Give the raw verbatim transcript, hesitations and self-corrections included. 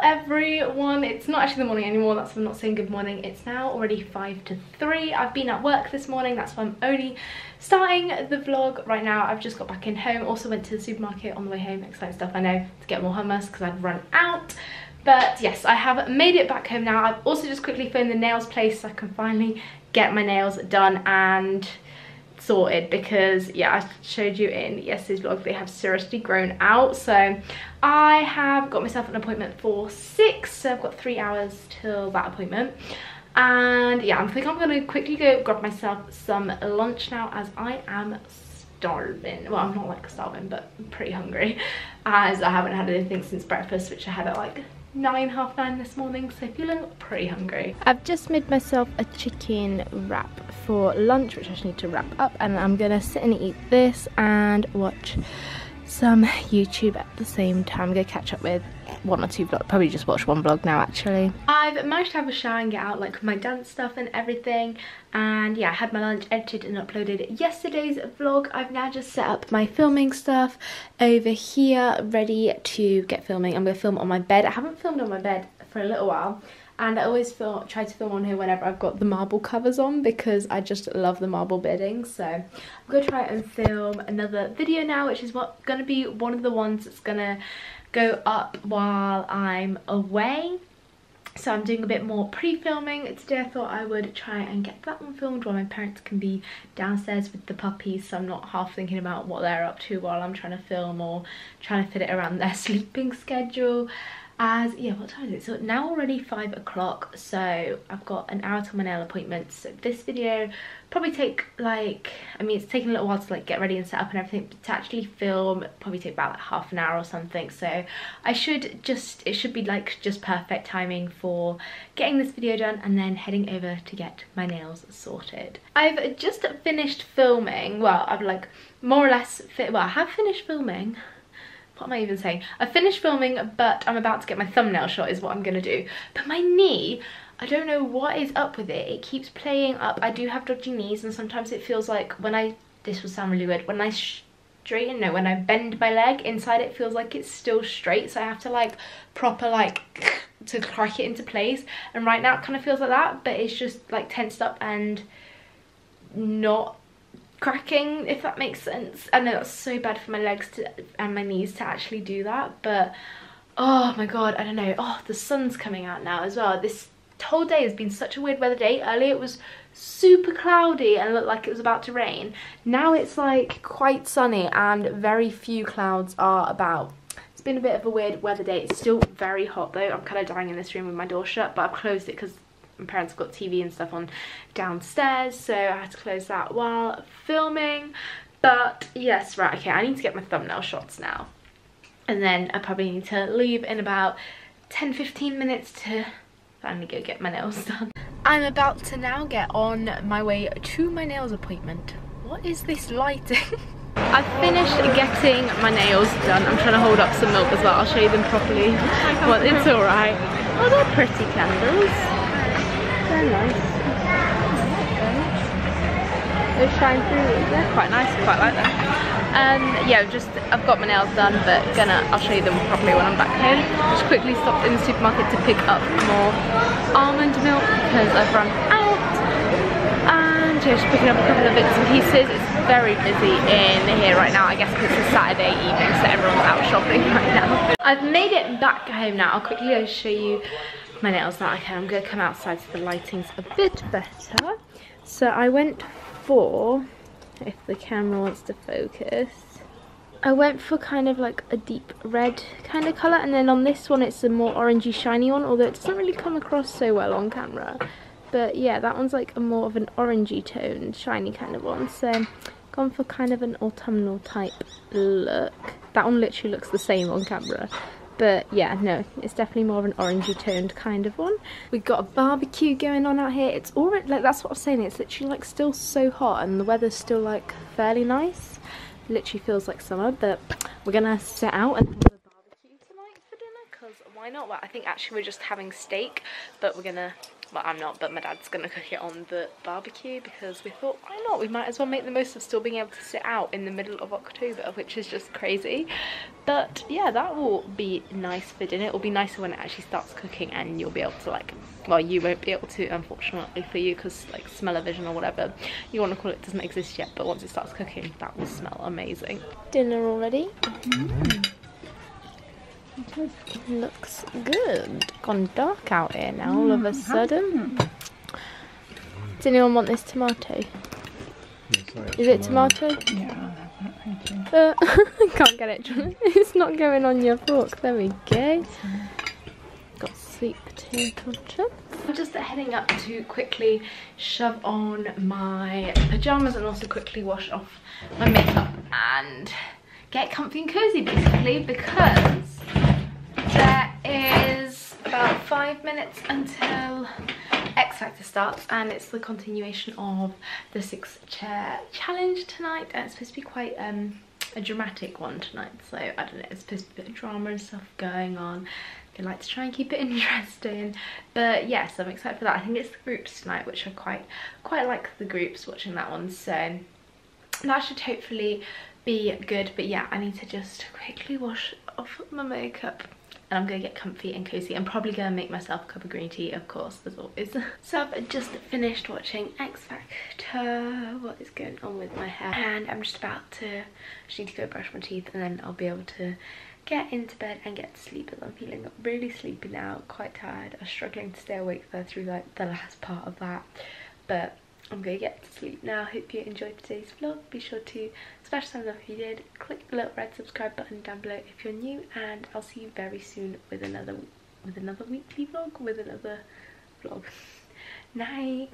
Hello everyone, it's not actually the morning anymore, that's why I'm not saying good morning. It's now already five to three. I've been at work this morning, that's why I'm only starting the vlog right now. I've just got back in home, also went to the supermarket on the way home, exciting stuff I know, to get more hummus because I've run out. But yes, I have made it back home now. I've also just quickly phoned the nails place so I can finally get my nails done and sorted, because yeah, I showed you in yesterday's vlog they have seriously grown out. So I have got myself an appointment for six, so I've got three hours till that appointment. And yeah, I think I'm gonna quickly go grab myself some lunch now, as I am starving. Well, I'm not like starving, but I'm pretty hungry, as I haven't had anything since breakfast, which I had at like nine half nine this morning, so feeling pretty hungry. I've just made myself a chicken wrap for lunch, which I just need to wrap up, and I'm gonna sit and eat this and watch some YouTube at the same time. I'm gonna catch up with one or two vlogs, probably just watch one vlog now actually. I've managed to have a shower and get out like my dance stuff and everything, and yeah, I had my lunch, edited and uploaded yesterday's vlog. I've now just set up my filming stuff over here, ready to get filming. I'm gonna film on my bed. I haven't filmed on my bed for a little while, and I always feel, try to film on here whenever I've got the marble covers on, because I just love the marble bedding. So I'm gonna try and film another video now, which is what gonna be one of the ones that's gonna go up while I'm away. So I'm doing a bit more pre-filming today. I thought I would try and get that one filmed while my parents can be downstairs with the puppies, so I'm not half thinking about what they're up to while I'm trying to film or trying to fit it around their sleeping schedule. As yeah, what time is it? So now already five o'clock, so I've got an hour till my nail appointment. So this video probably take like, I mean it's taken a little while to like get ready and set up and everything, but to actually film probably take about like half an hour or something. So I should just, it should be like just perfect timing for getting this video done and then heading over to get my nails sorted. I've just finished filming, well I've like more or less fit, well I have finished filming. What am I even saying? I finished filming, but I'm about to get my thumbnail shot is what I'm gonna do. But my knee, I don't know what is up with it. It keeps playing up. I do have dodgy knees, and sometimes it feels like when I, this will sound really weird, when I straighten, no, when I bend my leg, inside it feels like it's still straight. So I have to like proper like to crack it into place. And right now it kind of feels like that, but it's just like tensed up and not cracking, if that makes sense. I know that's so bad for my legs to, and my knees to actually do that, but oh my god, I don't know. Oh, the sun's coming out now as well. This whole day has been such a weird weather day. Earlier it was super cloudy and looked like it was about to rain. Now it's like quite sunny and very few clouds are about. It's been a bit of a weird weather day. It's still very hot though. I'm kind of dying in this room with my door shut, but I've closed it because my parents have got T V and stuff on downstairs, so I had to close that while filming. But yes, right, okay, I need to get my thumbnail shots now, and then I probably need to leave in about ten to fifteen minutes to finally go get my nails done. I'm about to now get on my way to my nails appointment. What is this lighting? I've finished getting my nails done. I'm trying to hold up some milk as well. I'll show you them properly, but it's alright. Oh, they're pretty candles. They're nice. They shine through. They're quite nice. I quite like them. And um, yeah, just I've got my nails done, but gonna I'll show you them properly when I'm back home. Just quickly stopped in the supermarket to pick up more almond milk because I've run out. And yeah, just picking up a couple of bits and pieces. It's very busy in here right now. I guess because it's a Saturday evening, so everyone's out shopping right now. I've made it back home now. I'll quickly go show you my nails now. Okay, I'm gonna come outside so the lighting's a bit better. So I went for, if the camera wants to focus, I went for kind of like a deep red kind of colour, and then on this one it's a more orangey shiny one, although it doesn't really come across so well on camera. But yeah, that one's like a more of an orangey toned shiny kind of one, so gone for kind of an autumnal type look. That one literally looks the same on camera. But yeah, no, it's definitely more of an orangey toned kind of one. We've got a barbecue going on out here. It's already, like, that's what I'm saying. It's literally like still so hot and the weather's still like fairly nice. Literally feels like summer, but we're gonna sit out and have a barbecue tonight for dinner because why not? Well, I think actually we're just having steak, but we're gonna, well, I'm not, but my dad's gonna cook it on the barbecue because we thought, why not? We might as well make the most of still being able to sit out in the middle of October, which is just crazy. But yeah, that will be nice for dinner. It'll be nicer when it actually starts cooking and you'll be able to, like, well, you won't be able to, unfortunately for you, because like smell-o-vision or whatever you want to call it doesn't exist yet, but once it starts cooking, that will smell amazing. Dinner already. Mm-hmm. It looks good. Gone dark out here now all of a sudden. Does anyone want this tomato? Is it tomato? Yeah, uh, I can't get it. It's not going on your fork. There we go. Got sweet potato chips. I'm just heading up to quickly shove on my pyjamas and also quickly wash off my makeup and get comfy and cozy basically, because there is about five minutes until X Factor starts, and it's the continuation of the six chair challenge tonight, and it's supposed to be quite um, a dramatic one tonight, so I don't know, it's supposed to be a bit of drama and stuff going on. They like to try and keep it interesting, but yes, yeah, so I'm excited for that. I think it's the groups tonight, which I quite, quite like the groups, watching that one, so that should hopefully be good. But yeah, I need to just quickly wash off my makeup and I'm gonna get comfy and cozy. I'm probably gonna make myself a cup of green tea, of course, as always. So I've just finished watching X Factor. What is going on with my hair? And I'm just about to, just need to go brush my teeth and then I'll be able to get into bed and get to sleep, as I'm feeling really sleepy now, quite tired. I was struggling to stay awake there through like the last part of that, but I'm going to get to sleep now. Hope you enjoyed today's vlog. Be sure to smash thumbs up if you did. Click the little red subscribe button down below if you're new. And I'll see you very soon with another with another weekly vlog. With another vlog. Night.